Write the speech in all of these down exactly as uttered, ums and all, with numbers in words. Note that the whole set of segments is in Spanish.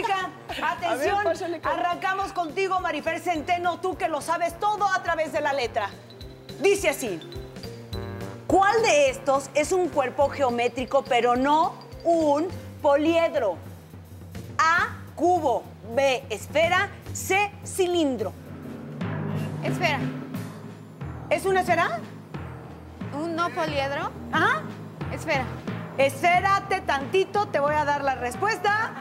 música. Atención, ver, arrancamos contigo, Marifer Centeno, tú que lo sabes todo a través de la letra. Dice así. ¿Cuál de estos es un cuerpo geométrico, pero no un poliedro? A, cubo. B, esfera. C, cilindro. Esfera. ¿Es una esfera? ¿Un no poliedro? Ajá. Esfera. Espérate tantito, te voy a dar la respuesta.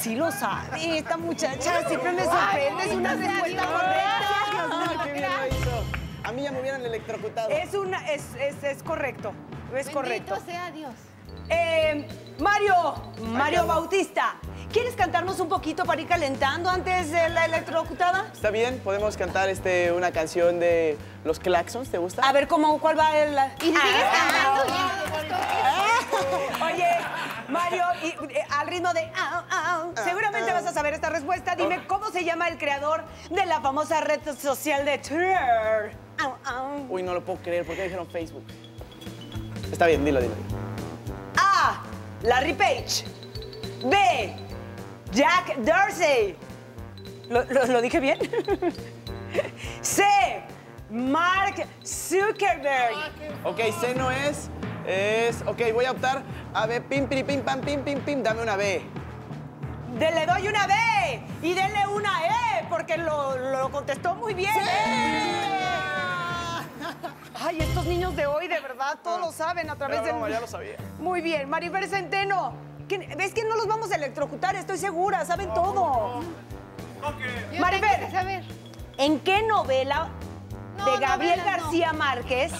Sí lo sabe, esta muchacha siempre me sorprende. Es una respuesta correcta. Qué bien lo hizo. A mí ya me hubieran electrocutado. Es una, es, es, es correcto, es correcto. Bendito sea Dios. Eh, Mario, Mario Bautista, ¿quieres cantarnos un poquito para ir calentando antes de la electrocutada? Está bien, podemos cantar este, una canción de los Claxons, ¿te gusta? A ver, ¿cómo, cuál va el...? ¿Y sigues cantando? Oye, Mario, y, eh, al ritmo de... Ah, ah, ah, seguramente ah, ah, vas a saber esta respuesta. Dime, ¿cómo se llama el creador de la famosa red social de Twitter? Ah, ah. Uy, no lo puedo creer, ¿por qué dijeron Facebook? Está bien, dilo, dilo. A, Larry Page. B, Jack Dorsey. ¿Lo, lo, lo dije bien? C, Mark Zuckerberg. Ok, C no es... Es... Ok, voy a optar a B. Pim, pim, pim, pam, pim, pim, pim. Dame una B. De, le doy una B y denle una E porque lo, lo contestó muy bien. ¡Sí! Ay, estos niños de hoy, de verdad, todos lo saben a través de... No, ya lo sabía. Muy bien. Marifer Centeno, ¿ves que no los vamos a electrocutar? Estoy segura, saben no, todo. No, no. Okay. Marifer, saber. ¿En qué novela... de no, Gabriel novela, García no. Márquez.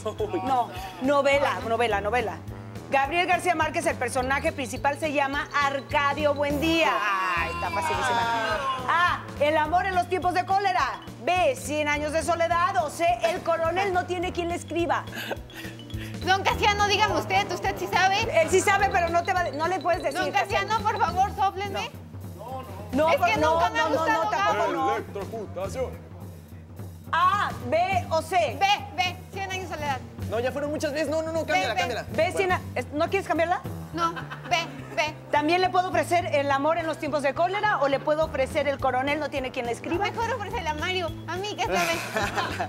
No, novela, novela, novela. Gabriel García Márquez, el personaje principal se llama Arcadio Buendía. Ay, está facilísima. A, el amor en los tiempos de cólera. B, cien años de soledad. O C, el coronel no tiene quien le escriba. Don Casiano, dígame usted, ¿usted sí sabe? Él sí sabe, pero no, te va, no le puedes decir. Don Casiano, Casiano. Por favor, sóplenme. No, no, no. Es que no, nunca me no, ha gustado no, tampoco, no. Electrocutación. A, B o C. B, B, cien años de soledad. No, ya fueron muchas veces. No, no, no, cámbiala, B, cámbiala. B, cien años. ¿No quieres cambiarla? No, B, B. ¿También le puedo ofrecer el amor en los tiempos de cólera o le puedo ofrecer el coronel no tiene quien le escriba? No, mejor ofrecerle a Mario. A mí, ¿qué es la B?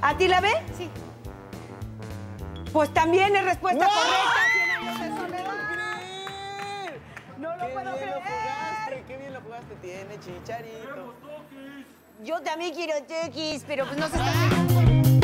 ¿A ti la B? Sí. Pues también es respuesta ¡no! correcta. cien años de soledad. No lo puedo creer. No lo puedo creer. Qué bien lo jugaste, tiene Chicharito. Yo también quiero tequis, pero pues no se está...